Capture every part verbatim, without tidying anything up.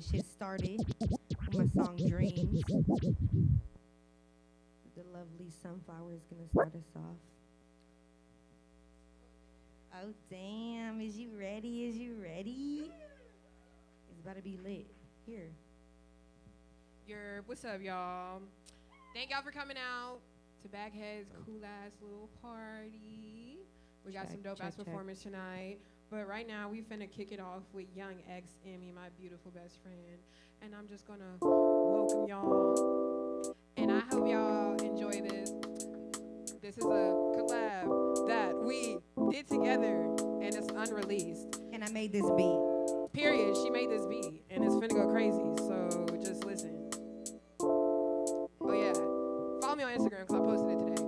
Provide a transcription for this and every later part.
this shit started with my song Dreams. The lovely Sunflower is gonna start us off. Oh damn, is you ready? Is you ready? It's about to be lit. Here. Your what's up, y'all? Thank y'all for coming out to Baghead's cool ass little party. We got check, some dope check, ass check. performance tonight. But right now, we finna kick it off with Young X Emmy, my beautiful best friend. And I'm just gonna welcome y'all. And I hope y'all enjoy this. This is a collab that we did together, and it's unreleased. And I made this beat. Period. She made this beat, and it's finna go crazy. So just listen. Oh, yeah. Follow me on Instagram, because I posted it today.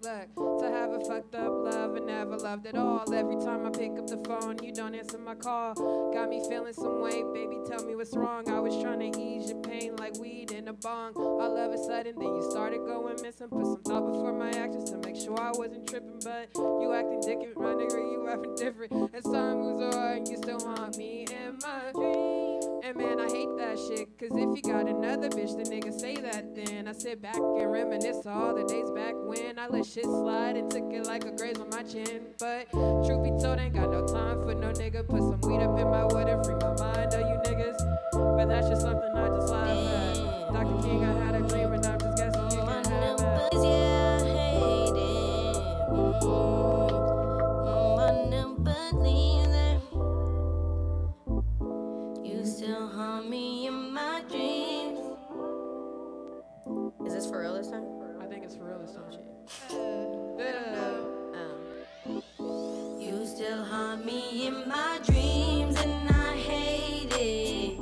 Look, to have a fucked up love and never loved at all. Every time I pick up the phone, you don't answer my call. Got me feeling some way, baby, tell me what's wrong. I was trying to ease your pain like weed in a bong. All of a sudden, then you started going missing. Put some thought before my actions to make sure I wasn't tripping. But you acting different, my nigga, you acting different. As time moves on, you still want me in my dreams. And man, I hate that shit, cause if you got another bitch, the nigga say that then. I sit back and reminisce all the days back when I let shit slide and took it like a graze on my chin. But truth be told, ain't got no time for no nigga. Put some weed up in my wood and free my mind, oh you niggas. But that's just something I just laugh at. Doctor King, I had a dream and I'm just guessing you can't have that. Yeah, I hate it. I never leave. Still haunt me in my dreams. Is this for real this time? I think it's for real this time. Uh, uh, um. You still haunt me in my dreams, and I hate it.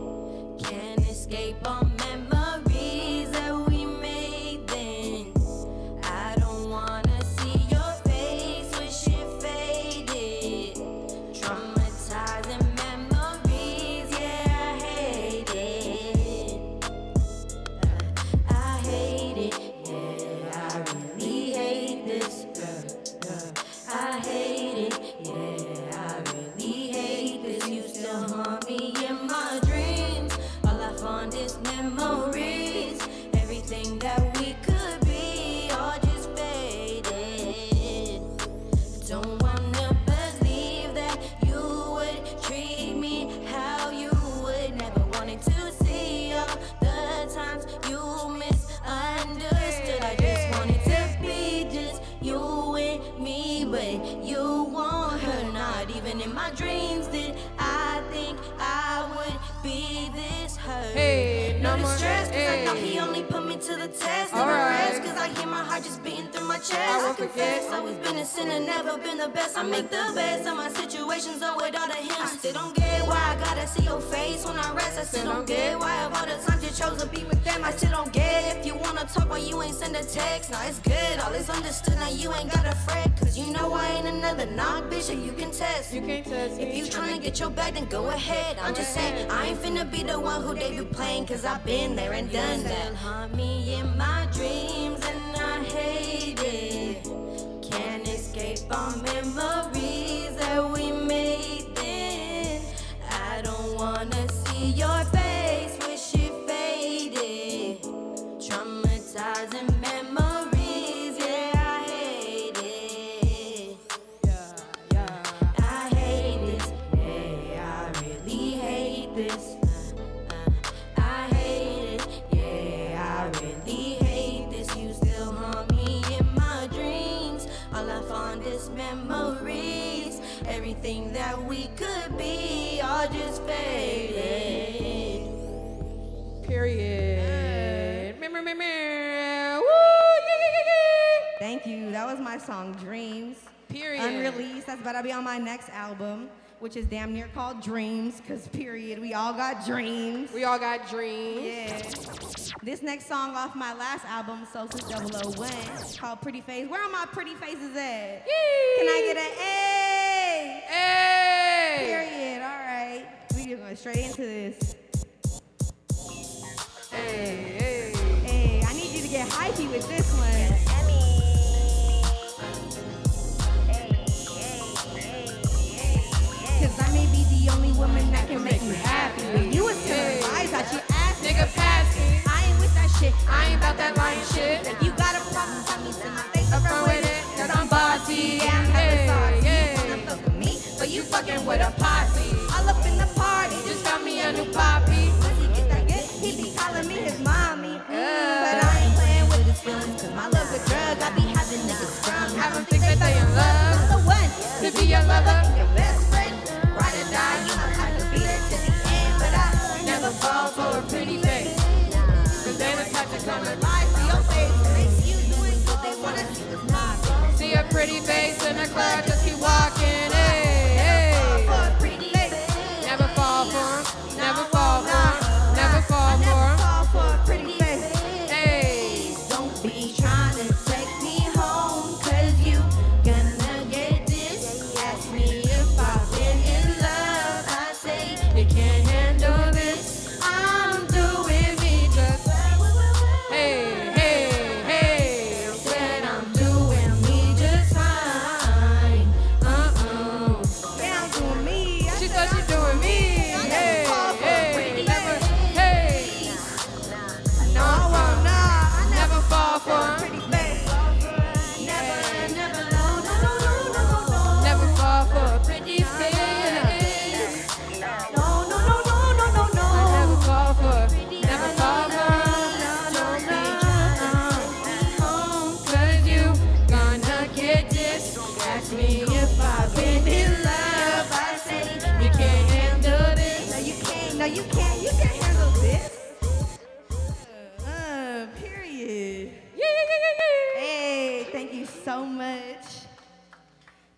Can't escape all memories that we made then. I don't wanna see your face, wish it faded. Traumatizing. Test, never rest, cause I hear my heart just beating through my chest. I won't confess, always been a sinner, never been the best. I make the best of my situations, though with all the hints. I still don't get why I gotta see your face when I rest. I still don't get why of all the times you chose to be with them. I still don't get if you wanna talk or you ain't send a text. Now it's good, all is understood, now you ain't gotta fret. Cause you know I ain't another knock, bitch, and you can test. You can't test me. If you tryna get your back, then go ahead. I'm just saying, I ain't finna be the one who debut playing, cause I've been there and done that. Haunt me in my dreams and I hate it. Can't escape all memories that we made then. I don't wanna see your face, wish it faded. Traumatizing memories, yeah, I hate it. Yeah, yeah. I hate this, yeah, I really hate this. Memories, everything that we could be, all just faded. Period. Woo! Thank you. That was my song Dreams. Period. Unreleased. That's about to be on my next album, which is damn near called Dreams, because period, we all got dreams. We all got dreams. Yeah. This next song off my last album, Solstice double oh one, it's called Pretty Face. Where are my pretty faces at? Yee. Can I get an A? A. Period, all right. We are going straight into this. Hey, hey. Hey, I need you to get hypey with this one. Woman that can make you happy. with a posse. All up in the party, just got me a new poppy. When he get that good, he be calling me his mommy. Mm, but I ain't playing with his feelings, cause my love's a drug. I be having niggas scrum, having think that they in love. I'm the one to be your lover, your best friend, ride or die. You don't have to be there to the end, but I never fall for a pretty face. Cause they was about to come and lie to your face. Makes you doing what they wanna see is mine. See a pretty face in the club, just keep walking.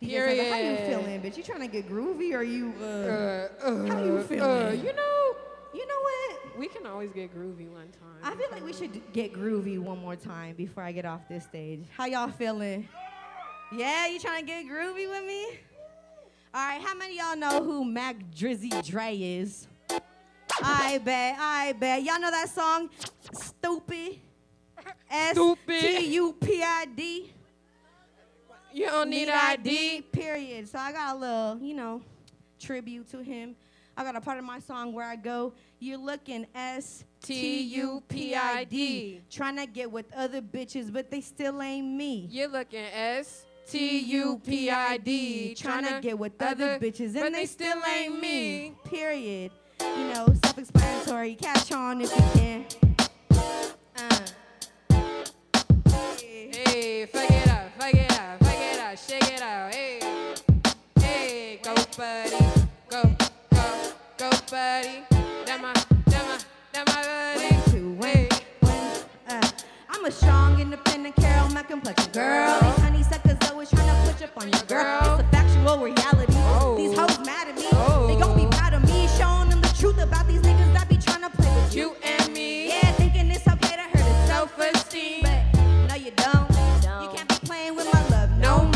Period. How you feeling, bitch? You trying to get groovy, or you? Uh, uh, uh, how you feeling? Uh, you know, you know what? We can always get groovy one time. I feel like we should get groovy one more time before I get off this stage. How y'all feeling? Yeah, you trying to get groovy with me? All right, how many of y'all know who Mac Drizzy Dre is? I bet, I bet. Y'all know that song, Stupid? S T U P I D. You don't need, need I D. I D, period. So I got a little, you know, tribute to him. I got a part of my song where I go, you're looking S T U P I D. Trying to get with other bitches, but they still ain't me. You're looking S T U P I D. Trying to get with other bitches, and they still ain't me. Period. You know, self-explanatory. Catch on if you can. Uh. Hey, fuck it up, fuck it up. Shake it out, hey, hey, go buddy, go, go, go buddy, that my, that my, that my buddy. One, two, one, hey. One, uh, I'm a strong, independent, Carol, my complexion girl. These honeysuckers always trying to push up on your girl. girl. It's a factual reality, oh. These hoes mad at me, oh. They gon' be proud of me, showing them the truth about these niggas that be trying to play with you. You and me, yeah, thinking it's okay to hurt his self-esteem, but no you don't, you, don't. You can't be playing with my love, no more.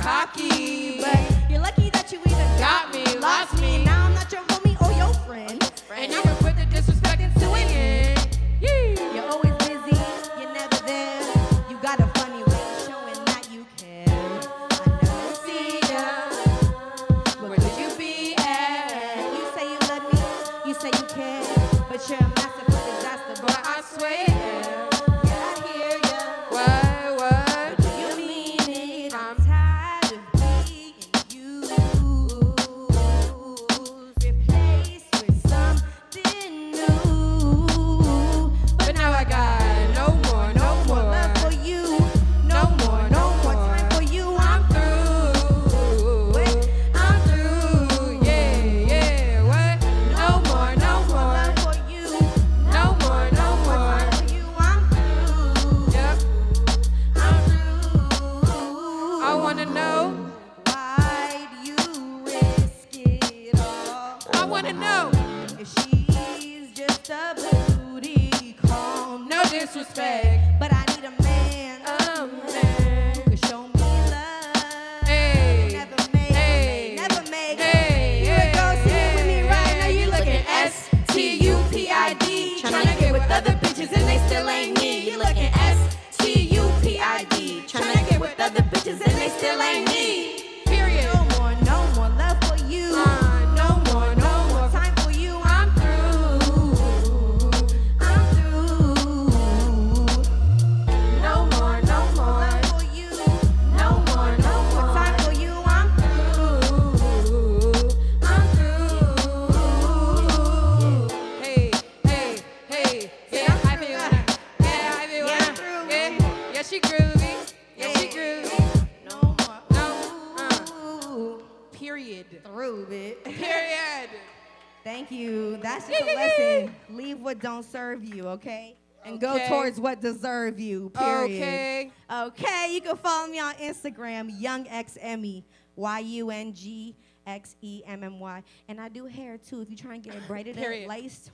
Hockey, but you're lucky that you either got me, lost me. Now I'm not your homie or your friend, and you can put the disrespect into it in. You're always busy, you're never there. You got a funny way of showing that you care. I never see ya. Where did you be at? You say you love me, you say you care, but you're a masterful disaster, boy. I swear. Yeah, I hear ya. What? What? Disrespect, but I need a man, a man who can show me love. Hey, never make, hey, never make. Hey, here it goes, sing it with me right now. You looking S T U P I D, trying to get with other bitches and they still ain't me. You looking S T U P I D, trying to get with other bitches and they still ain't me. Period. No more, no more love for you. Uh, no more, no. No more, no more, no more time for you. prove it. Period. Thank you. That's just a lesson. Leave what don't serve you, okay? And okay. Go towards what deserve you, period. Okay. Okay, you can follow me on Instagram, Young X Emmy, Y U N G X E M M Y. And I do hair, too. If you're trying to get it braided and laced,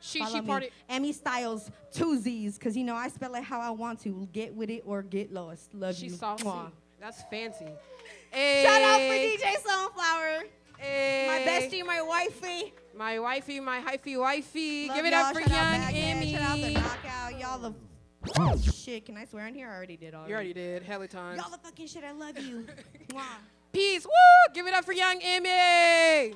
she, follow she me. Party. Emmy Styles, two Z's, because, you know, I spell it how I want to. Get with it or get lost. Love She's you. She's saucy. Mwah. That's fancy. Hey. Shout out for D J Sunflower. Hey. My bestie, my wifey. My wifey, my hyphy wifey. Love Give it up for Young Emmy. Shout out the knockout. Y'all the oh, shit. Can I swear in here? I already did all You already did. Hella times. Y'all the fucking shit. I love you. Mwah. Peace. Woo! Give it up for Young Emmy.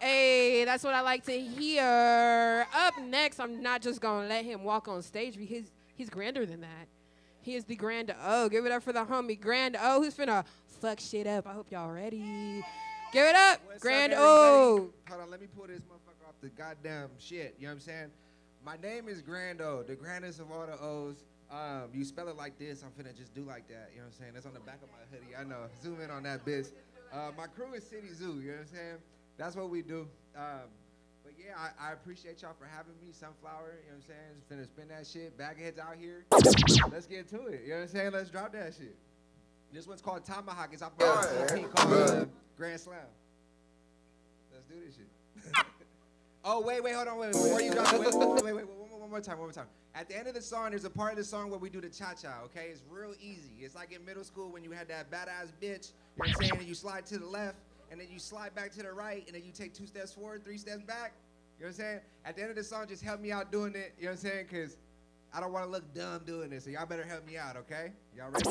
Hey, that's what I like to hear. Up next, I'm not just going to let him walk on stage. He's, he's grander than that. He is the Grand-O. Give it up for the homie Grand-O, who's finna fuck shit up. I hope y'all ready. Yay. Give it up, Grand-O. Hold on, let me pull this motherfucker off the goddamn shit. You know what I'm saying? My name is Grand-O, the grandest of all the O's. Um, you spell it like this, I'm finna just do like that. You know what I'm saying? That's on the back of my hoodie. I know. Zoom in on that bitch. Uh, my crew is City Zoo. You know what I'm saying? That's what we do. Um, but yeah, I, I appreciate y'all for having me. Sunflower, you know what I'm saying? Just finna spin that shit. Baghead's out here. Let's get to it. You know what I'm saying? Let's drop that shit. This one's called Tomahawk. It's off my C P called uh, Grand Slam. Let's do this shit. Oh, wait, wait, hold on. Wait, wait, before you drop it, wait, wait, wait, wait, one, one more time, one more time. At the end of the song, there's a part of the song where we do the cha-cha, okay? It's real easy. It's like in middle school when you had that badass bitch, you know what I'm saying? And you slide to the left. And then you slide back to the right, and then you take two steps forward, three steps back. You know what I'm saying? At the end of the song, just help me out doing it. You know what I'm saying? Because I don't want to look dumb doing this, so y'all better help me out, okay? Y'all ready?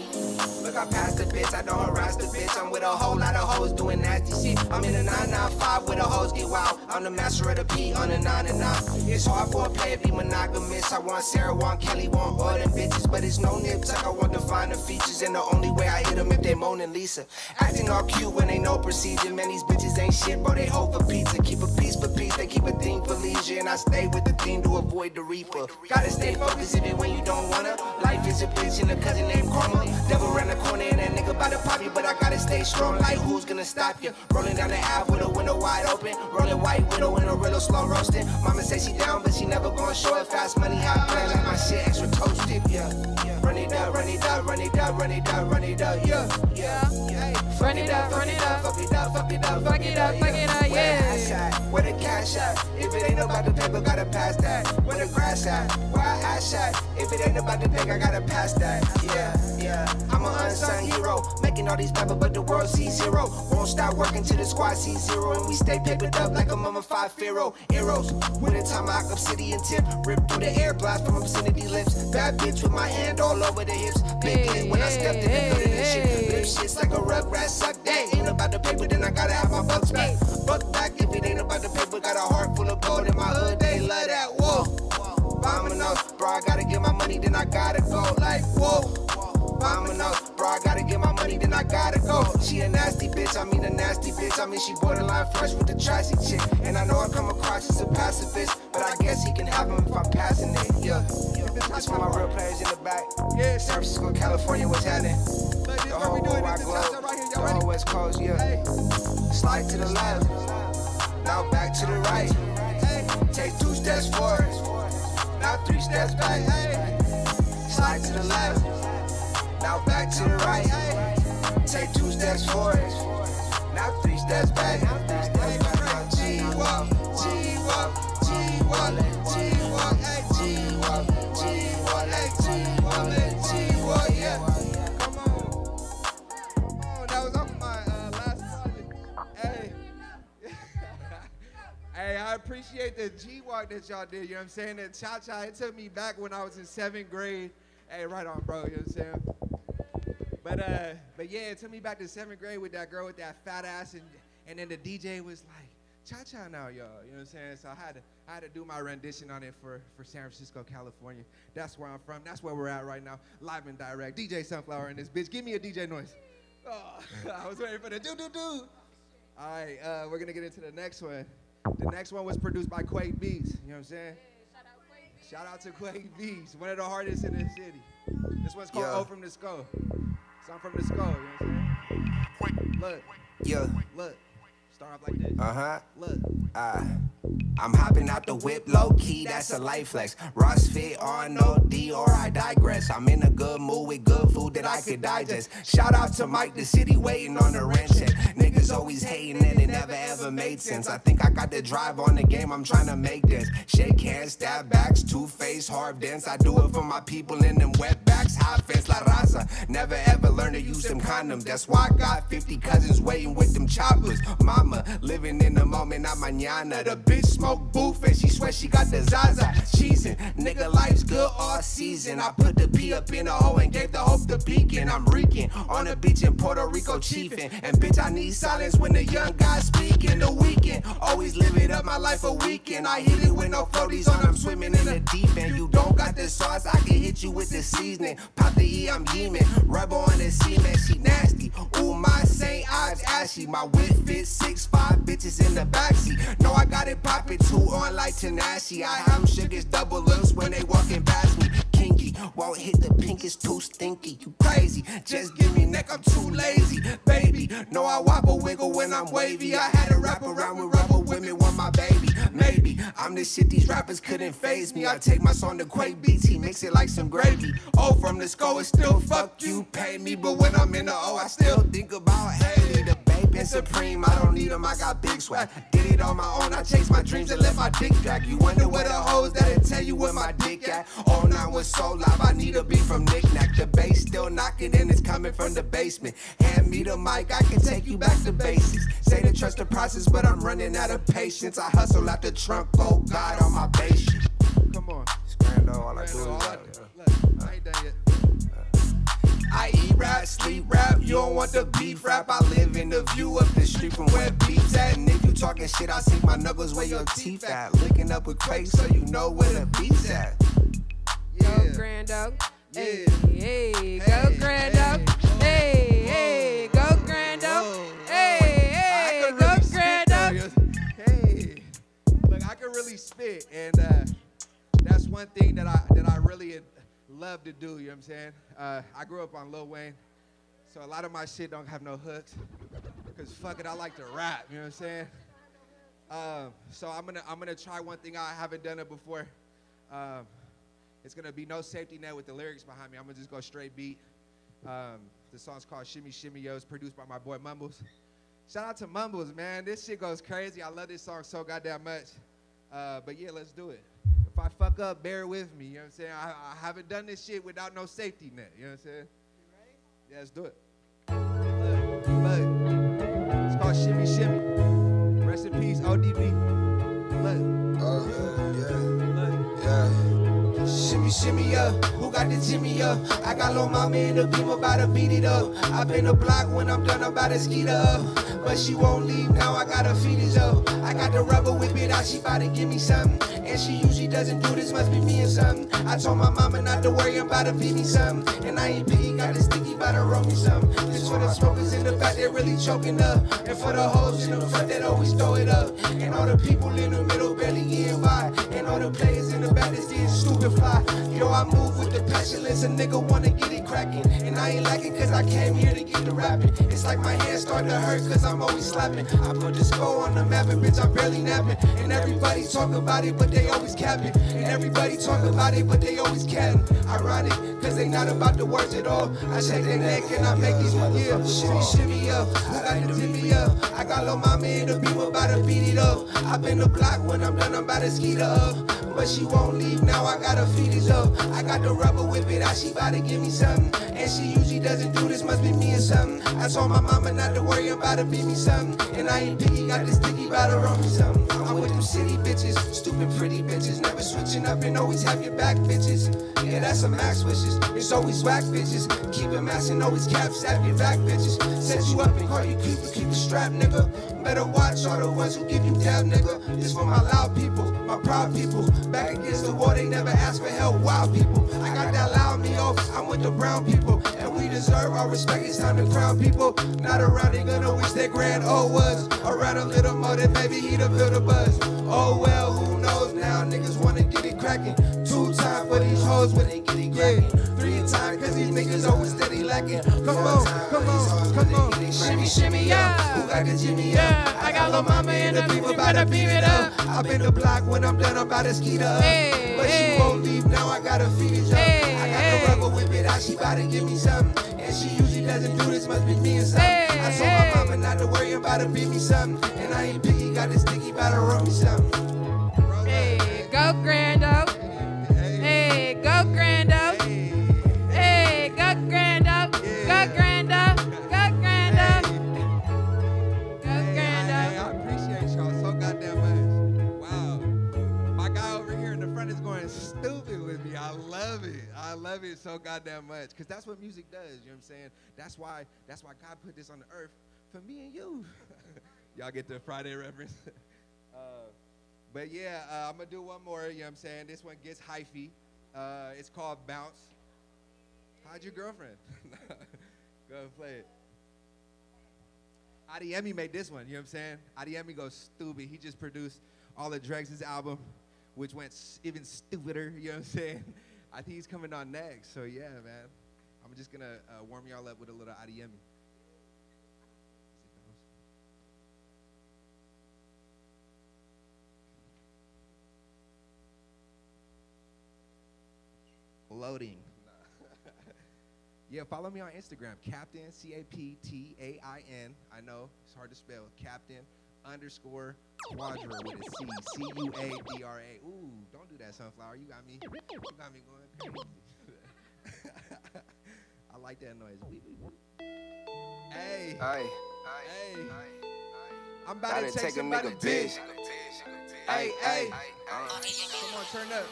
Look, I'm past the bitch. I don't harass the bitch. I'm with a whole lot of hoes doing nasty shit. I'm in a nine nine five with a hoes get wild. I'm the master of the beat on the nine and nine. It's hard for a player to be monogamous. I want Sarah, want Kelly, want all them bitches, but it's no nip tuck. I want to find the features, and the only way I hit them if they Mona Lisa. Acting all cute when they no procedure. Man, these bitches ain't shit, bro. They hope for pizza. Keep a piece for peace, they keep a thing for leisure, and I stay with the theme to avoid the reaper. Gotta stay focused even when you don't wanna. Life is a bitch and a cousin named Karma. Devil ran the corner and that nigga by the poppy, but I gotta stay strong. Like who's gonna stop you? Rolling down the aisle with a window wide open, rolling white. Widow in a real slow roasting. Mama said she down, but she never gon' show it. Fast money, high plan, like my shit extra toasted. Yeah, yeah. Run it up, run it up, run it up, run it up, run it up. Yeah, yeah, yeah. Run it up, run it up, fuck it up, fuck it up, fuck it up, fuck it up. Yeah. Where the cash at? If it ain't about the paper, gotta pass that. Where the grass at? Where I ash at? If it ain't about the thing, I gotta pass that. Yeah, yeah. I'm an unsung hero, making all these paper, but the world sees zero. Won't stop working till the squad sees zero, and we stay papered up like a mummified pharaoh. Arrows, winter time, I obsidian tip, rip through the air, blast from obscenity lips. Bad bitch with my hand all over the hips. Big hey, when hey, I stepped in the building and shit. Lip shit's like a rug rat, suck that. Ain't about the paper, then I gotta have my bucks back. Buck back if it ain't about the paper, got a heart full of gold in my hood. They love that. Whoa, bombing up, bro. I gotta get my money, then I gotta go. Like whoa. Bombing up, bro, I gotta get my money, then I gotta go. She a nasty bitch, I mean a nasty bitch. I mean she borderline fresh with the trashy chick. And I know I come across as a pacifist, but I guess he can have him if I'm passing it. Yeah, that's for my real players in the back. Yeah, San Francisco, California, what's happening? The whole world wide globe, the whole West Coast, yeah. Slide to the left, now back to the right. Take two steps forward, now three steps back. Slide to the left. Now back to the right, take two steps forward, now three steps back, now three steps back. G-Walk, G-Walk, G-Walk, G-Walk, G-Walk, G-Walk, G-Walk, G-Walk, yeah. Come on, come on, that was off my uh, last project. Hey, hey, I appreciate the G-Walk that y'all did, you know what I'm saying? That cha-cha, it took me back when I was in seventh grade. Hey, right on, bro, you know what I'm saying? But uh, but yeah, it took me back to seventh grade with that girl with that fat ass, and and then the D J was like, cha-cha now, y'all. You know what I'm saying? So I had to I had to do my rendition on it for for San Francisco, California. That's where I'm from. That's where we're at right now, live and direct. D J Sunflower in this bitch. Give me a D J noise. Oh, I was waiting for the do do do. All right, uh, we're gonna get into the next one. The next one was produced by Quake Beats. You know what I'm saying? Shout out to Quake Beats, one of the hardest in the city. This one's called yeah. "O from the Skull." So I'm from the skull, you know what I'm saying? Look, yeah, look. Start off like this. Uh huh. Look, ah. Uh. I'm hopping out the whip, low-key, that's a life flex. Ross fit, R N O D, or I digress. I'm in a good mood with good food that I could digest. Shout out to Mike, the city waiting on the wrench. Niggas always hating and it never ever made sense. I think I got the drive on the game, I'm trying to make this. Shake hands, stab backs, two-face, hard dance. I do it for my people in them wet backs. High fence, la raza, never ever learn to use them condoms. That's why I got fifty cousins waiting with them choppers. Mama, living in the moment, not mañana. The bitch smoke booth and she swear she got the Zaza cheesing. Nigga, life's good all season. I put the P up in the hole and gave the hope the beacon. I'm reeking on the beach in Puerto Rico chiefin'. And bitch, I need silence when the young guys speak in the weekend. Always living up my life a weekend. I hit it with no floaties on. I'm swimming in the deep end. You don't got the sauce, I can hit you with the seasoning. Pop the E, I'm yeemin'. Rubber on the semen, she nasty. Ooh, my Saint Ives ashy. My whip fits six, five bitches in the backseat. No, I got it pop it too on like Tanashi. I have sugars double ups when they walking past me. Kinky, won't hit the pink, it's too stinky. You crazy, just give me neck, I'm too lazy. Baby, no, I wobble wiggle when I'm wavy. I had to wrap around with rubber women want my baby. Maybe, I'm the shit these rappers couldn't phase me. I take my song to Quake Beats, he mix it like some gravy. Oh, from the skull, it's still fuck you, pay me. But when I'm in the O, I still think about hey, the and supreme, I don't need them, I got big swag. Did it on my own, I chased my dreams and left my dick back. You wonder where the hoes that'll tell you where my dick at. All nine was so live, I need a beat from Nick Nack. The bass still knocking and it's coming from the basement. Hand me the mic, I can take you back to basics. Say to trust the process, but I'm running out of patience. I hustle out the trunk, oh God, on my bass shit. Come on, it's Grand-O, all I do is I, look, I ain't done yet. I eat rap, sleep rap, you don't want the beef rap. I live in the view up the street from where beef's at. And if you talking shit, I see my knuckles where your teeth at. Licking up with Quake so you know where the beef's at. Yeah. Go Grand-O, yeah. Hey, hey, hey, go Grand-O, hey, hey, go Grand-O, hey, hey, go Grand-O. Hey, look, I can really spit, and uh, that's one thing that I that I really love to do, you know what I'm saying? Uh, I grew up on Lil Wayne, so a lot of my shit don't have no hooks, because fuck it, I like to rap, you know what I'm saying? Um, so I'm gonna, I'm gonna try one thing, I haven't done it before. Um, it's gonna be no safety net with the lyrics behind me, I'm gonna just go straight beat. Um, the song's called Shimmy Shimmy Yo, it's produced by my boy Mumbles. Shout out to Mumbles, man, this shit goes crazy, I love this song so goddamn much. Uh, but yeah, let's do it. If I fuck up, bear with me, you know what I'm saying? I, I haven't done this shit without no safety net, you know what I'm saying? You ready? Yeah, let's do it. Look, look. It's called Shimmy Shimmy. Rest in peace, O D B. Look. Oh, yeah, yeah. Look. Yeah. Shimmy Shimmy up. Who got the Jimmy up? I got Lil Mama in the beam, about to beat it up. I been a block when I'm done, I'm about to skeet up. But she won't leave, now I got her feet up. I got the rubber whip it out, she about to give me something. And she usually doesn't do this, must be me or something. I told my mama not to worry, I'm about to feed me something. And I ain't big, got a sticky, about to roll me something. This for the smokers in the back, they're really choking up. And for the hoes in the front, that always throw it up. And all the people in the middle, barely getting by. And all the players in the back, that's getting stupid fly. Yo, I move with the passionless, a nigga wanna get it cracking. And I ain't lacking, cause I came here to get the rapping. It's like my hands start to hurt, cause I'm always slapping. I put the skull on the map, and bitch, I'm barely napping. And everybody talk about it, but they always capping. And everybody talk about it, but they always capping. Ironic, cause they not about the words at all. I shake their neck and I make these one year. Shimmy, shimmy up, I got the Jimmy up. I got Lil Mama in the beam, about to beat it up. I been the block, when I'm done, I'm about to skeet up. But she won't leave, now I got her feet up. I got the rubber whip it out, she about to give me something. And she usually doesn't do this, must be me or something. I told my mama not to worry, about to beat me something. And I ain't picky, got this sticky, about to roll me something. I'm with them city bitches, stupid pretty bitches. Never switching up and always have your back, bitches. Yeah, that's a max wishes. It's always whack, bitches. Keep it max and always cap, stab your back, bitches. Set you up and call you keep it, keep it strapped, nigga. Better watch all the ones who give you dab, nigga. This for my loud people, my proud people. Back against the wall, they never ask for help, wild people. I got that loud me off, I'm with the brown people. And we deserve our respect, it's time to crown people. Not around, they gonna wish that Grand-O was. Around a little more, then maybe he'd have built a buzz. Oh well, who knows, now niggas wanna get it cracking. Two time for these hoes when they get it cracking. Three time cause these niggas always steady lacking. Come on, come on, come on. Shimmy, shimmy, yeah. Who got the Jimmy, yeah. I got lil' mama and the people about to beam it up. I been the block when I'm done, I'm about to skeet up. But she won't leave now, I gotta feed it up. I got the rubber whip it out, she about to give me something. And she usually doesn't do this, must be me and something. I told my mama not to worry about to beat me something. And I ain't picky, got this sticky, about to roll me something. Hey, go Grand-O. Hey, go Grand-O. Hey, go Grand-O. Go Grand-O. Go Grand-O. Go Grand-O. I appreciate y'all so goddamn much. Wow. My guy over here in the front is going stupid with me. I love it. I love it so goddamn much. Because that's what music does, you know what I'm saying? That's why, that's why God put this on the earth for me and you. Y'all get the Friday reference? uh, But yeah, uh, I'm gonna do one more, you know what I'm saying? This one gets hyphy. Uh, it's called Bounce. How'd your girlfriend? Go ahead and play it. Adiemi made this one, you know what I'm saying? Adiemi goes stupid. He just produced all of Dregs' album, which went even stupider, you know what I'm saying? I think he's coming on next, so yeah, man. I'm just gonna uh, warm y'all up with a little Adiemi. Loading. Yeah, follow me on Instagram, Captain, C A P T A I N. I know, it's hard to spell. Captain underscore Quadra with a C, C U A D R A. Ooh, don't do that, Sunflower. You got me, you got me going crazy. I like that noise. Hey. Hey. Hey. Hey. I'm about to take, take a nigga bitch. Hey, hey. Come on, turn up.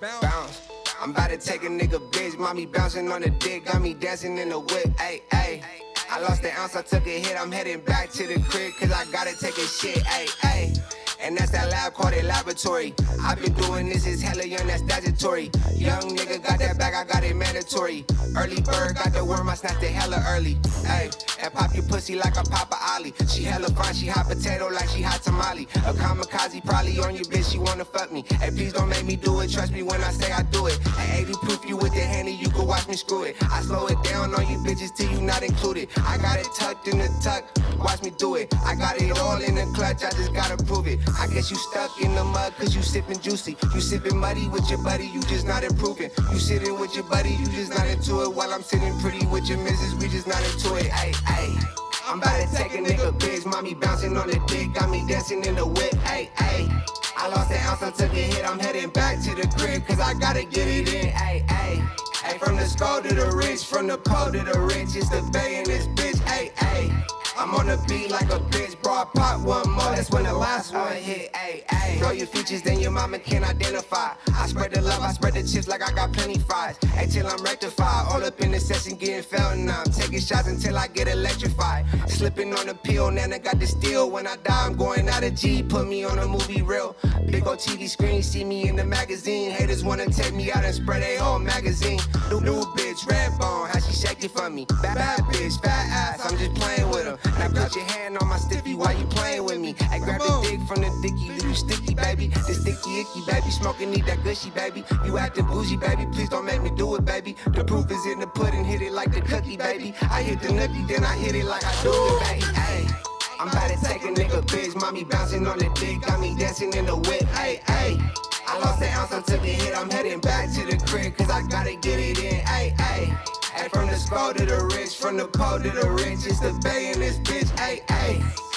Bounce. Bounce. I'm about to take a nigga bitch. Mommy bouncing on the dick. Got me dancing in the whip. Ayy, ayy. I lost an ounce. I took a hit. I'm heading back to the crib. Cause I gotta take a shit. Ayy, ayy. And that's that lab called a laboratory. I've been doing this. It's hella young. That's statutory. Young nigga got that back. I got it mandatory. Early bird got the worm. I snapped it hella early. Ayy. And pop your pussy like a Papa Ollie. She hella fine. She hot potato like she hot tamale. A kamikaze probably on your bitch. She wanna fuck me. Hey, please don't make me do it. Trust me when I say I do it. Hey, eighty proof you with the handy. You can watch me screw it. I slow it down on you bitches till you not included. I got it tucked in the tuck. Watch me do it. I got it all in the clutch. I just gotta prove it. I guess you stuck in the mud cause you sippin' juicy. You sippin' muddy with your buddy. You just not improving. You sitting with your buddy. You just not into it. While I'm sitting pretty with your missus. We just not into it. Ayy, ayy. I'm about to take a nigga bitch. Mommy bouncing on the dick. Got me dancing in the whip. Ayy, ayy. I lost an ounce. I took a hit. I'm heading back to the crib cause I gotta get it in. Ayy, ayy. Ayy, from the skull to the rich. From the pole to the rich. It's the bay in this bitch. Ayy, ayy. I'm on the beat like a bitch, bro, I pop one more, that's when the last one hit, ayy, ayy. Throw your features, then your mama can't identify. I spread the love, I spread the chips like I got plenty fries. Ay, till I'm rectified, all up in the session getting felt and I'm taking shots until I get electrified. Slipping on the pill, Nana got the steel. When I die, I'm going out of G, put me on a movie reel. Big ol' T V screen, see me in the magazine. Haters wanna take me out and spread they own magazine. New, new bitch, red bone, how she shake it for me. Bad, bad bitch, fat ass, I'm just playing with her. Now put your hand on my stiffy while you playing with me. I grab the dick from the dicky, do you sticky, baby? The sticky icky, baby, smoking, need that gushy, baby. You acting bougie, baby, please don't make me do it, baby. The proof is in the pudding, hit it like the cookie, baby. I hit the nookie, then I hit it like I do it, baby. Ayy, I'm about to take a nigga bitch. Mommy bouncing on the dick, got me dancing in the whip. Ayy, ayy. I lost an ounce, I took a hit. I'm heading back to the crib, cause I gotta get it in. Ayy, ayy. Ay, from the skull to the rich, from the pole to the rich, it's the bay in this bitch, ayy, ayy.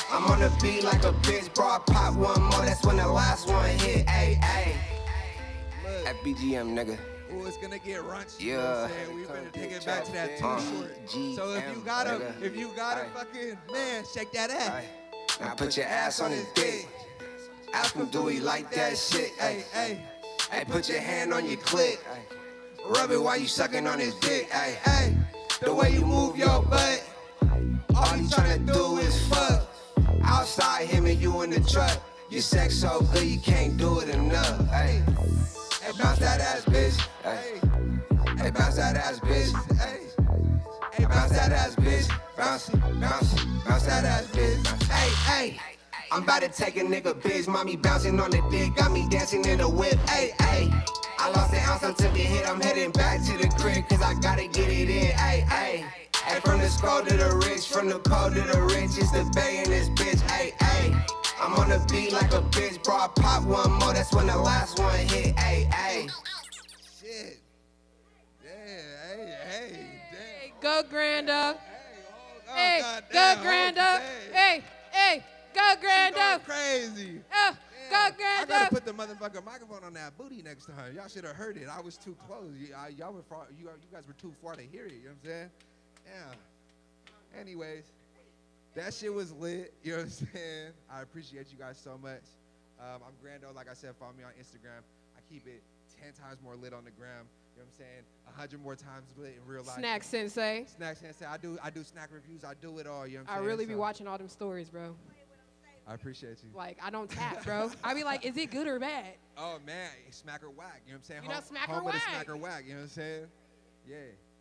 I'm on the beat like a bitch, bro, I pop one more, that's when the last one hit, ayy, ayy. At B G M, nigga. Ooh, it's gonna get raunchy, yeah. You know what I'm saying? We better take it back to that too uh, short. So if you got a, if you got a fucking, man, shake that ass. Now put your ass on his dick. Ask him, do he like that shit, ayy, ayy. Ay, put your hand on your clit. Rub it while you sucking on his dick, ayy, ayy. The way you move your butt, all you tryna do is fuck. Outside him and you in the truck. Your sex so good you can't do it enough, ayy. Ayy, bounce that ass, bitch, ayy. Ayy, bounce that ass, bitch, ayy. Ayy, bounce that ass, bitch. Bounce, bounce, bounce that ass, bitch, ayy, ayy. I'm about to take a nigga bitch. Mommy bouncing on the dick, got me dancing in the whip. Ay, ay. I lost an ounce, I took a hit. I'm heading back to the crib, cause I gotta get it in. Ay, ay. Ay, from the skull to the rich, from the pole to the rich, it's the bay in this bitch. Ay, ay. I'm on the beat like a bitch, bro. I pop one more, that's when the last one hit. Ay, ay. Shit. Yeah, hey, hey. Hey, go Grand-O. Hey, go Grand-O. Hey, hey, go Grand-O. Crazy. Oh, yeah. Go Grand-O. I gotta put the motherfucking microphone on that booty next time. Y'all should have heard it. I was too close. Y'all were far, you, you guys were too far to hear it. You know what I'm saying? Yeah. Anyways, that shit was lit. You know what I'm saying? I appreciate you guys so much. Um, I'm Grand-O. Like I said, follow me on Instagram. I keep it ten times more lit on the gram. You know what I'm saying? A hundred more times lit in real life. Snack Sensei. Snack Sensei. I do I do snack reviews. I do it all. You know what I'm I saying? I really so. be watching all them stories, bro. I appreciate you. Like, I don't tap, bro. I be like, is it good or bad? Oh, man. Smack or whack. You know what I'm saying? You home, know, smack home or whack. Smack or whack. You know what I'm saying? Yeah.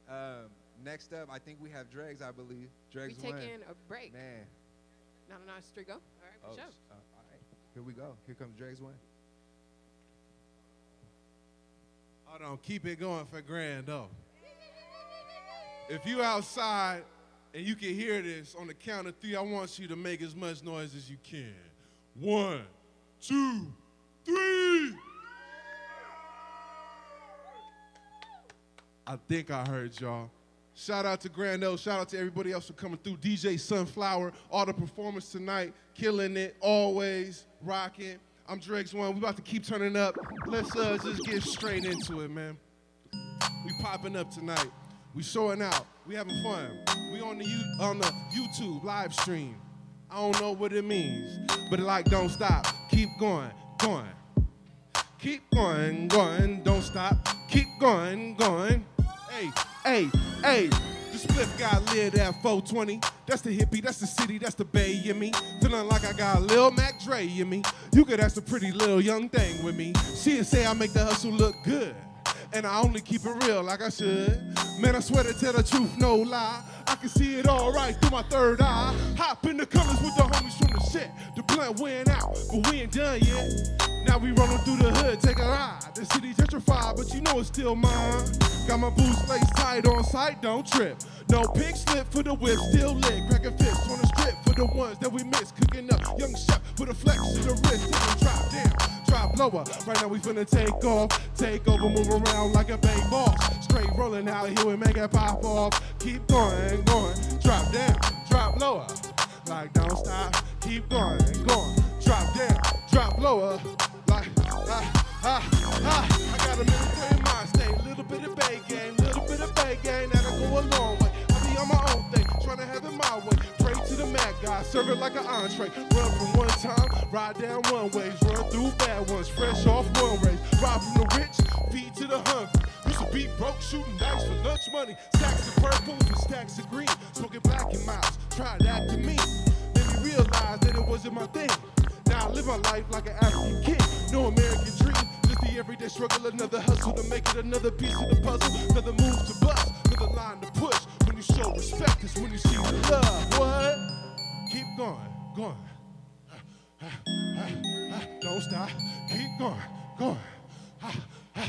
Um, next up, I think we have Dregs, I believe. Dregs One. We taking a break. Man. No, no, no. It's straight go. All right. Oh, for sure. Uh, all right. Here we go. Here comes Dregs One. Hold on, keep it going for Grand-O. If you outside and you can hear this on the count of three, I want you to make as much noise as you can. One, two, three. I think I heard y'all. Shout out to Grand-O. Shout out to everybody else for coming through. D J Sunflower, all the performers tonight, killing it, always rocking. I'm Dregs One. We about to keep turning up. Let's uh, just get straight into it, man. We popping up tonight. We showing out. We having fun. We on the U on the YouTube live stream. I don't know what it means, but like, don't stop. Keep going, going. Keep going, going. Don't stop. Keep going, going. Hey, hey, hey. The spliff got lit at four twenty. That's the hippie, that's the city, that's the bay in me. Feeling like I got Lil Mac Dre in me. You could ask a pretty little young thing with me. She'll say I make the hustle look good, and I only keep it real like I should. Man, I swear to tell the truth, no lie. I can see it all right through my third eye. Hop in the colors with the homies from the shit. The blunt went out, but we ain't done yet. Now we rolling through the hood, take a ride. The city gentrified, but you know it's still mine. Got my boots laced tight on sight, don't trip. No pink slip for the whip, still lit. Cracking fists on the strip for the ones that we miss. Cooking up, young chef with a flex to the wrist. Even drop down, drop lower. Right now we finna take off, take over, move around like a big boss. Straight rolling out here and make it pop off. Keep going, going, drop down, drop lower. Like don't stop, keep going, going, drop down, drop lower. Like, ah, ah, ah. I got a military mind state, little bit of bay game, little bit of bay game, that'll go a long way. I be on my own thing, trying to have it my way. Pray to the mad guy, serve it like an entree. Run from one time, ride down one ways, run through bad ones, fresh off one race. Rob from the rich, feed to the hungry. Used to be broke, shooting dice for lunch money. Stacks of purple and stacks of green. Smoking black and miles, tried that to me. Then we realized that it wasn't my thing. Now I live my life like an African kid. No American dream, just the everyday struggle. Another hustle to make it another piece of the puzzle. Another move to bust, another line to push. When you show respect is when you see the love. What? Keep going, going. Uh, uh, uh, uh, don't stop. Keep going, going. Uh, uh,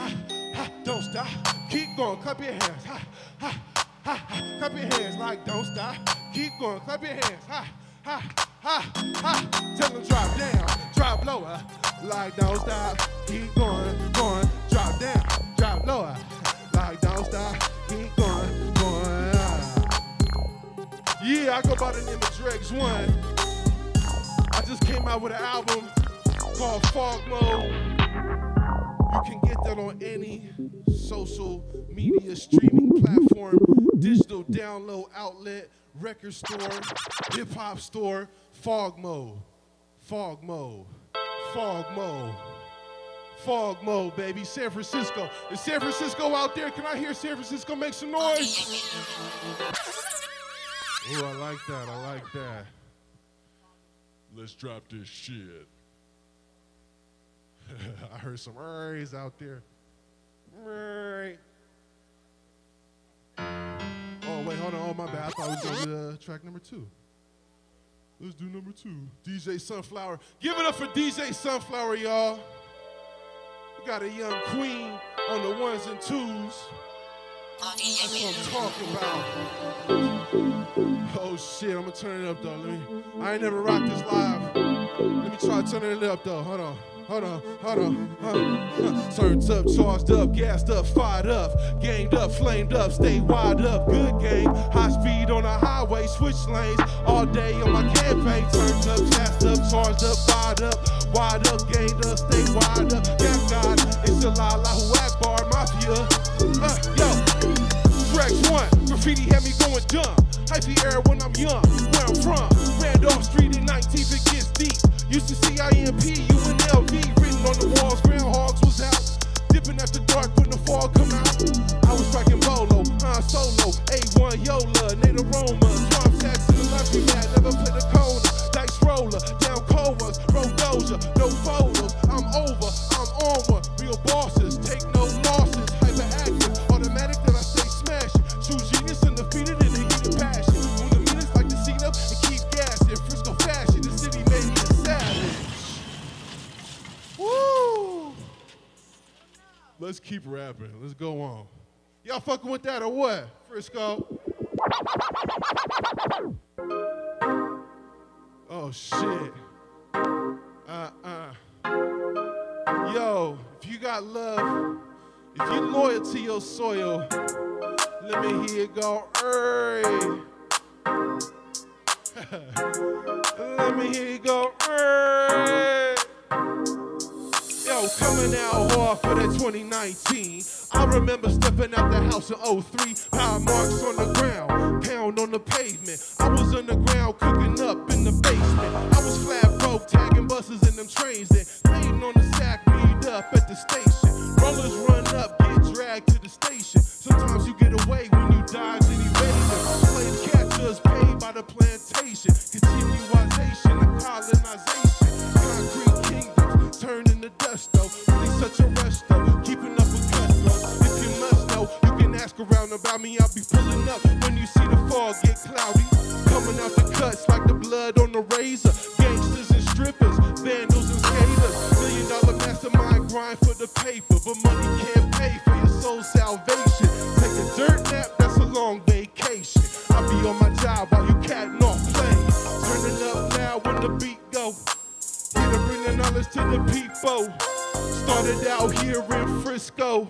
uh, uh, don't stop. Keep going, clap your hands. Uh, uh, uh, uh, clap your hands like don't stop. Keep going, clap your hands. Uh, uh, Ha, ha, tell them drop down, drop lower, like don't stop, keep going, going, drop down, drop lower, like don't stop, keep going, going. Yeah, I go by the name of Dregs One. I just came out with an album called Fog Mode. You can get that on any social media streaming platform, digital download outlet, record store, hip hop store. Fog Mode, Fog Mode, Fog Mode, Fog Mode, baby. San Francisco, is San Francisco out there? Can I hear San Francisco make some noise? Oh, I like that, I like that. Let's drop this shit. I heard some errs out there. Err. Oh, wait, hold on, oh, my bad. I thought we were going to uh, track number two. Let's do number two. D J Sunflower. Give it up for D J Sunflower, y'all. We got a young queen on the ones and twos. That's what I'm talking about. Oh shit, I'm gonna turn it up though. Let me, I ain't never rocked this live. Let me try turning it up though. Hold on. Hold on, hold on, hold on. Turned up, charged up, gassed up, fired up, ganged up, flamed up, stay wide up, good game. High speed on the highway, switch lanes all day on my campaign. Turned up, gassed up, charged up, fired up, wide up, ganged up, stay wide up. Yeah, God, it's a la la who at bar mafia. Uh, yo, Dregs One, graffiti had me going dumb. Hypey era when I'm young, where I'm from. Randolph Street in nineteenth, it gets deep. Used to see I M P, U N L V written on the walls. Groundhogs was out, dipping after dark when the fall come out. I was striking bolo, Han Solo, A one Yola, Nate Aroma, Swamp Sacks in the laundry mat, never played a corner, dice roller, down Colas, Rodoja, no photos. I'm over, I'm onward, real bosses, take no losses, hyperactive, automatic that I stay smashing, true genius undefeated in the heat of passion. When the minutes like to seat up and keep gassing, Frisco fashion, the city made me. Woo! Let's keep rapping. Let's go on. Y'all fucking with that or what, Frisco? Oh, shit. Uh-uh. Yo, if you got love, if you loyal to your soil, let me hear it go, hey. Let me hear it go, hey. Yo, coming out hard for that twenty nineteen. I remember stepping out the house in oh three. Power marks on the ground, pound on the pavement. I was underground, cooking up in the basement. I was flat broke, tagging buses in them trains. Then laying on the sack, meet up at the station. Rollers run up, get dragged to the station. Sometimes you get away when you dodge an evasion. Playing catchers paid by the plantation. Continuation of colonization. Concrete kingdoms turning dust though, really such a rush though, keeping up with cutthroat. If you must know, you can ask around about me. I'll be pulling up when you see the fog get cloudy. Coming out the cuts like the blood on the razor. Gangsters and strippers, vandals and skaters. Million dollar mastermind grind for the paper, but money can't pay for your soul's salvation. Take a dirt nap, that's a long vacation. I'll be on my job while you catting off plays. Turning up loud when the beat go. Here to bring the knowledge to the people. Started out here in Frisco.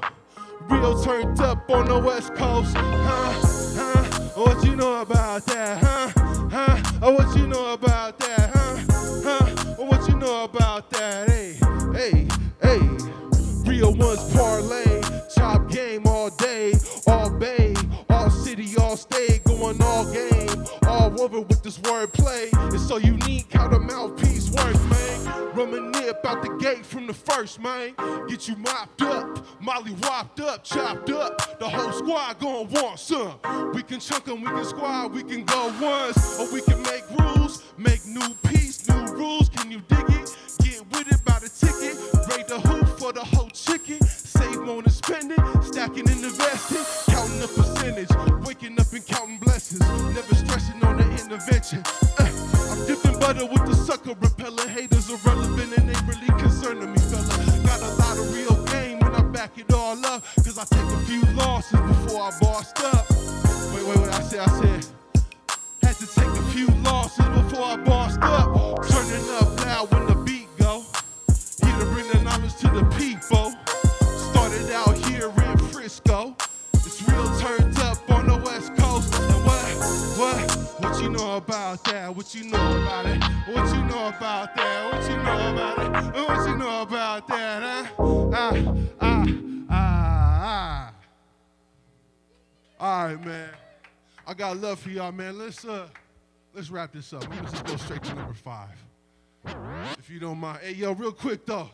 Real turned up on the West Coast. Huh? Huh? What you know about that? Huh? Huh? Oh, what you know about that? Huh? Huh? Oh, what you know about that? Hey, hey, hey. Real ones parlay. Chop game all day. All bay. All city, all state. Going all game. All over with this wordplay. It's so unique how the mouthpiece works, man. Rumming nip out the gate from the first, man. Get you mopped up, molly whopped up, chopped up. The whole squad gon' want some. We can chunk them, we can squad, we can go once. Or we can make rules, make new peace, new rules. Can you dig it? Get with it by the ticket. Raid the hoop for the whole chicken. Save more than spending, stacking and investing. Counting the percentage, waking up and counting blessings. Never stressing on the intervention. Uh. I'm dipping butter with the sucker repeller. Haters are relevant and they really concerning me, fella. Got a lot of real game when I back it all up. Cause I take a few losses before I bossed up. Wait, wait, wait, I said, I said. Had to take a few losses before I bossed up. Turning up loud when the beat go. Here to bring the knowledge to the people. Started out here in Frisco. It's real turned up on the West Coast. And what, what, what you know about that? What you know about it? What you know about that? What you know about it? What you know about that? Huh? Ah, ah, ah, ah. All right, man. I got love for y'all, man. Let's uh, let's wrap this up. Let's just go straight to number five, if you don't mind. Hey, yo, real quick though.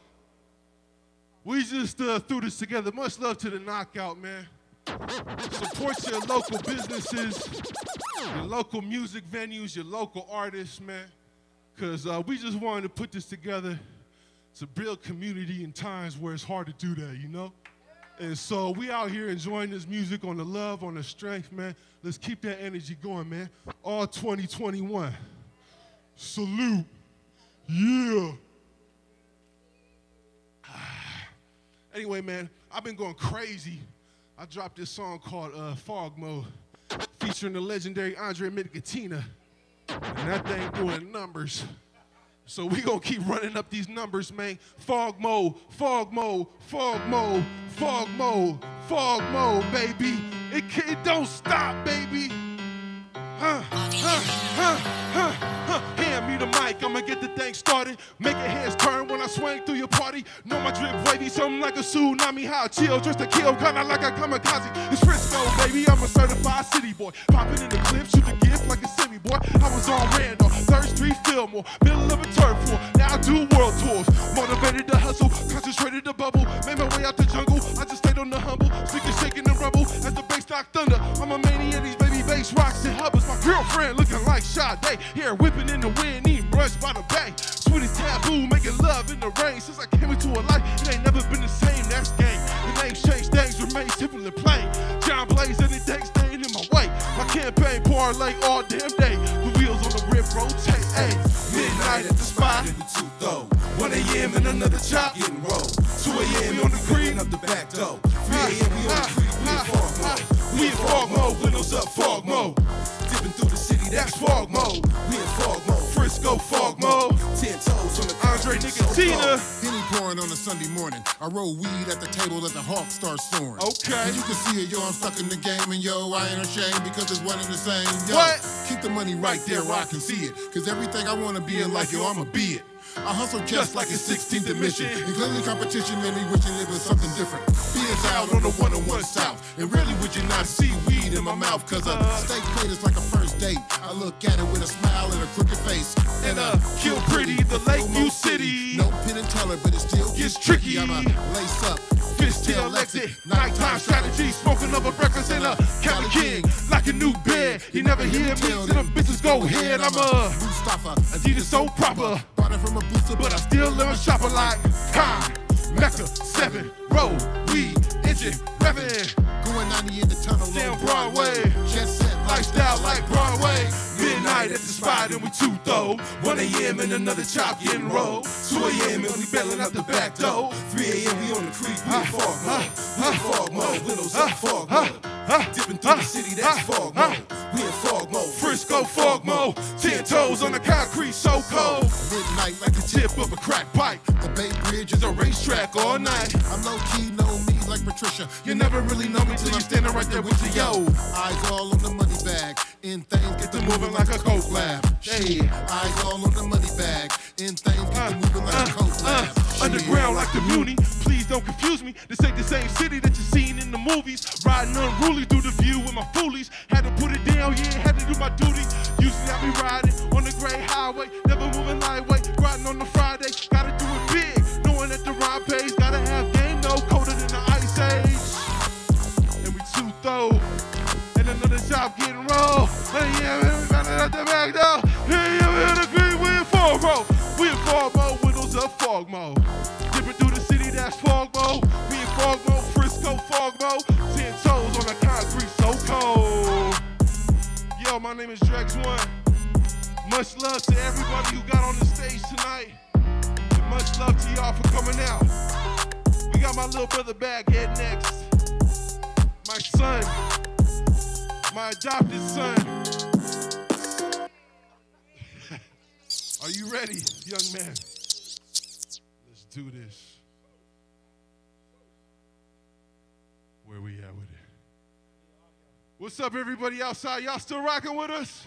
We just uh, threw this together. Much love to the knockout, man. Support your local businesses, your local music venues, your local artists, man. Because uh, we just wanted to put this together to build community in times where it's hard to do that, you know? And so we out here enjoying this music on the love, on the strength, man. Let's keep that energy going, man. All twenty twenty-one. Salute. Yeah. Anyway, man, I've been going crazy. I dropped this song called uh, Fog Mode, featuring the legendary Andre Medicatina. And that thing doing numbers. So we gonna keep running up these numbers, man. Fog Mode, Fog Mode, Fog Mode, Fog Mode, Fog Mode, baby. It, it don't stop, baby. Huh, huh, huh, huh, huh. Hand me the mic, I'ma get the thing started. Make your hands turn when I swing through your party. Know my drip wavy, something like a tsunami. How I chill, dressed to kill, kinda like a kamikaze. It's Frisco, baby, I'm a certified city boy. Popping in the clip, shoot the gift like a semi boy. I was on Randall, third Street Fillmore, middle of a turf war. Now I do world tours. Motivated to hustle, concentrated to bubble. Made my way out the jungle, I just stayed on the humble. Speaking, shaking the rubble, as the bass knock thunder. I'm a maniac, these baby bass rocks and hubbers. My girlfriend looking like Sade, hair whipping in the wind, eating brushed by the bank. Sweetie taboo, making love in the rain. Since I came into a life, it ain't never been the same. That's gang. The names change, things remain simple and plain. John Blaze and it takes staying in my way. My campaign parlay all damn day. The wheels on the rip rotate. Hey, midnight at the spot. one A M and another chop getting rolled. two A M on the green up the back door. three A M we on the creek, we in fog mode. We in fog mode, windows up, fog mode. Dipping through the city, that's fog mode. We in fog mode, Frisco fog mode. Ten toes on the Andre Nicotina. Henny pouring on a Sunday morning. I roll weed at the table that the Hawk starts soaring. Okay. And you can see it, yo, I'm stuck in the game, and yo, I ain't ashamed because it's one and the same. Yo, what? Keep the money right there where I can see it. Cause everything I wanna be in life, yo, I'ma be it. I hustle just, just like a sixteenth admission. And clearly competition made me wishing it was something different. Being out on the one oh one South. And really would you not see weed in my mouth? Cause a uh, steak plate is like a first date. I look at it with a smile and a crooked face. And uh, kill pretty, the Lakeview City. No pin and teller, but it still gets tricky. I'ma lace up, fishtail exit, nighttime strategy. Smoking up a breakfast and a Cali King. Like a new bed, you never hear me. And them bitches go head, I'm a Mustafa, Adidas so proper. Bought it from a booster, but I still live a shopper like Kai, Mecca, seven, roll, weed, engine, revvin'. Going ninety in the tunnel, down Broadway. Jet set, lifestyle like Broadway. Midnight at the spot and we two though. one A M and another chop getting rolled. two A M and we bailing out the back door. three A M we on the creek, we in fog mode. We in fog mode, windows up, fog mode. Dipping through the city, that's fog mode. We in fog mode, Frisco fog mode. Ten toes on the concrete, so cold. Midnight like the tip of a crack pipe. The Bay Bridge is a racetrack all night. I'm low key, no me like Patricia. You never really know me. Till you standing right there with the yo. Eyes all on the money bag. In things get to moving like a coke lab. Shit. Eyes all on the money bag. In things get to moving like a coke lab. Underground like the Muni. Please don't confuse me. This ain't the same city that you seen in the movies. Riding unruly through the view with my foolies. Had to put it down, yeah, had to do my duty. Usually I be riding on the gray highway. Never moving lightweight. Riding on the Friday. Gotta do it big. Knowing that the ride pays. Gotta have game, no colder than the ice age. Though. And another job getting rolled. Yeah, we got it out the back door. Yeah, yeah, we in the green, we in fog mode. We in fog mode, windows up, fog mode. Dipping through the city, that's fog mode. We in fog mode, Frisco fog mode. Ten toes on the concrete, so cold. Yo, my name is Dregs One. Much love to everybody who got on the stage tonight. And much love to y'all for coming out. We got my little brother Baghead next. My son, my adopted son. Are you ready, young man? Let's do this. Where we at with it? What's up, everybody outside? Y'all still rocking with us?